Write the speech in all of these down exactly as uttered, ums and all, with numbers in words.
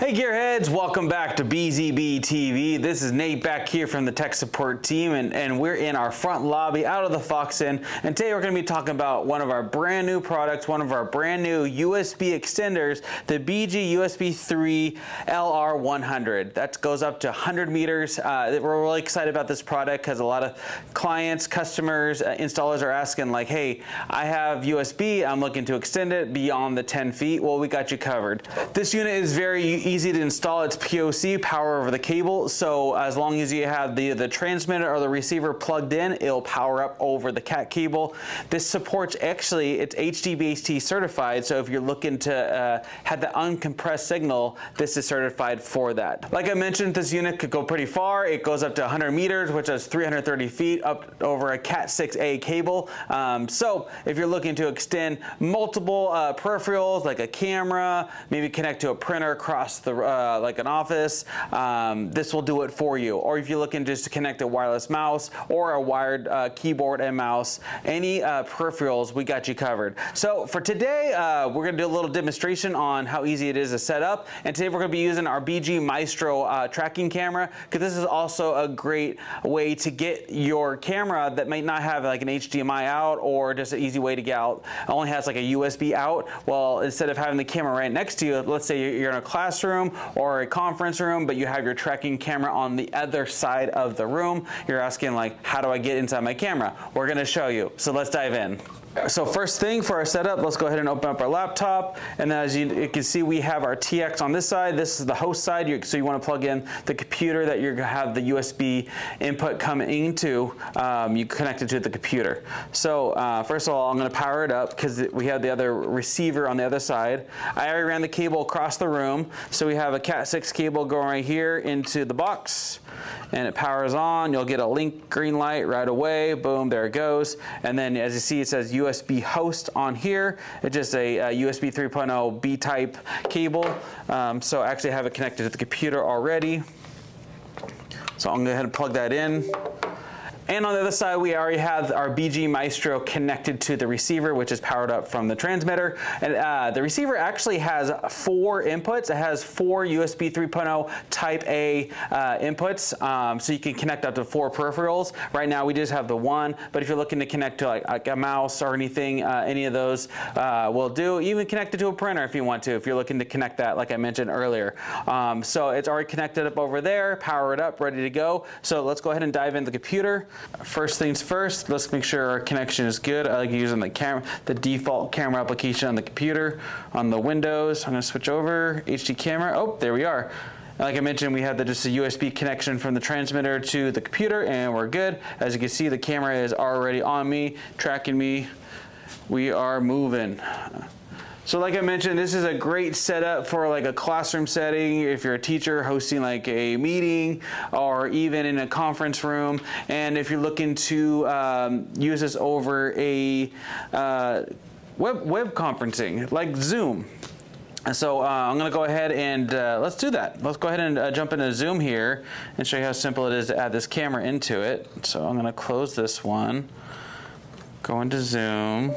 Hey Gearheads, welcome back to B Z B T V. This is Nate back here from the tech support team, and, and we're in our front lobby out of the Fox Inn, and today we're going to be talking about one of our brand new products, one of our brand new U S B extenders, the B G U S B three L R one hundred. That goes up to one hundred meters. Uh, we're really excited about this product because a lot of clients, customers, uh, installers are asking like, hey, I have U S B, I'm looking to extend it beyond the ten feet. Well, we got you covered. This unit is very easy to install. It's P O C, power over the cable, so as long as you have the, the transmitter or the receiver plugged in, it'll power up over the C A T cable. This supports, actually, it's H D base T certified, so if you're looking to uh, have the uncompressed signal, this is certified for that. Like I mentioned, this unit could go pretty far. It goes up to one hundred meters, which is three hundred thirty feet, up over a cat six A cable. Um, so if you're looking to extend multiple uh, peripherals, like a camera, maybe connect to a printer across the uh, like an office, um, this will do it for you. Or if you're looking just to connect a wireless mouse or a wired uh, keyboard and mouse, any uh, peripherals, we got you covered. So for today, uh, we're gonna do a little demonstration on how easy it is to set up, and today we're gonna be using our B G Maestro uh, tracking camera, because this is also a great way to get your camera that might not have like an H D M I out, or just an easy way to get out, it only has like a U S B out. Well, instead of having the camera right next to you, let's say you're in a classroom room or a conference room, but you have your tracking camera on the other side of the room. You're asking like, how do I get inside my camera? We're gonna show you, so let's dive in. So first thing for our setup, let's go ahead and open up our laptop, and as you, you can see, we have our T X on this side. This is the host side, you, so you want to plug in the computer that you're gonna have the U S B input come into. Um, you connect it to the computer. So uh, first of all, I'm gonna power it up because we have the other receiver on the other side. I already ran the cable across the room, so we have a cat six cable going right here into the box, and it powers on. You'll get a link green light right away. Boom, there it goes. And then as you see, it says U S B host on here. It's just a, a U S B three point oh B-type cable. Um, so I actually have it connected to the computer already. So I'm gonna go ahead and plug that in. And on the other side, we already have our B G Maestro connected to the receiver, which is powered up from the transmitter. And uh, the receiver actually has four inputs. It has four U S B three point oh type A uh, inputs, um, so you can connect up to four peripherals. Right now, we just have the one, but if you're looking to connect to like, like a mouse or anything, uh, any of those uh, will do. Even connect it to a printer if you want to, if you're looking to connect that, like I mentioned earlier. Um, so it's already connected up over there, power it up, ready to go. So let's go ahead and dive into the computer. First things first, let's make sure our connection is good. I like using the camera, the default camera application on the computer. On the Windows, I'm gonna switch over, H D camera, oh, there we are. Like I mentioned, we have the, just a U S B connection from the transmitter to the computer, and we're good. As you can see, the camera is already on me, tracking me. We are moving. So like I mentioned, this is a great setup for like a classroom setting, if you're a teacher hosting like a meeting, or even in a conference room. And if you're looking to um, use this over a uh, web, web conferencing, like Zoom. So uh, I'm gonna go ahead and uh, let's do that. Let's go ahead and uh, jump into Zoom here and show you how simple it is to add this camera into it. So I'm gonna close this one, go into Zoom.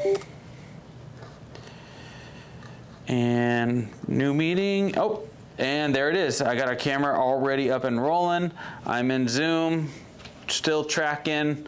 And new meeting, oh, and there it is. I got our camera already up and rolling. I'm in Zoom, still tracking.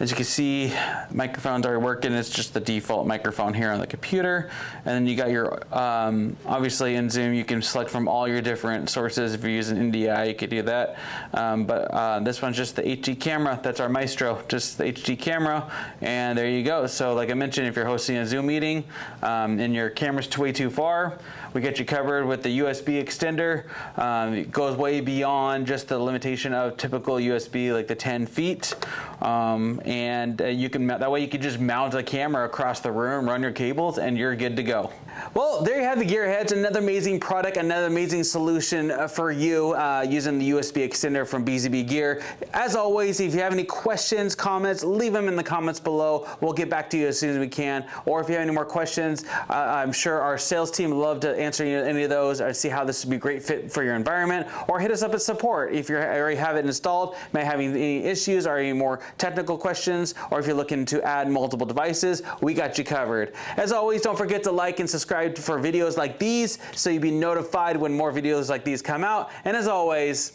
As you can see, microphones are working. It's just the default microphone here on the computer. And then you got your, um, obviously in Zoom, you can select from all your different sources. If you're using N D I, you could do that. Um, but uh, this one's just the H D camera. That's our Maestro, just the H D camera. And there you go. So like I mentioned, if you're hosting a Zoom meeting um, and your camera's way too far, we get you covered with the U S B extender. Um, it goes way beyond just the limitation of typical U S B, like the ten feet. Um, and uh, you can, that way you can just mount the camera across the room, run your cables, and you're good to go. Well, there you have the Gearheads, another amazing product, another amazing solution for you uh, using the U S B extender from B Z B Gear. As always, if you have any questions, comments, leave them in the comments below. We'll get back to you as soon as we can. Or if you have any more questions, uh, I'm sure our sales team would love to answer any of those or see how this would be a great fit for your environment. Or hit us up at support if you already have it installed, may have any issues or any more technical questions. questions, or if you're looking to add multiple devices, we got you covered. As always, don't forget to like and subscribe for videos like these so you'll be notified when more videos like these come out. And as always,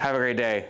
have a great day.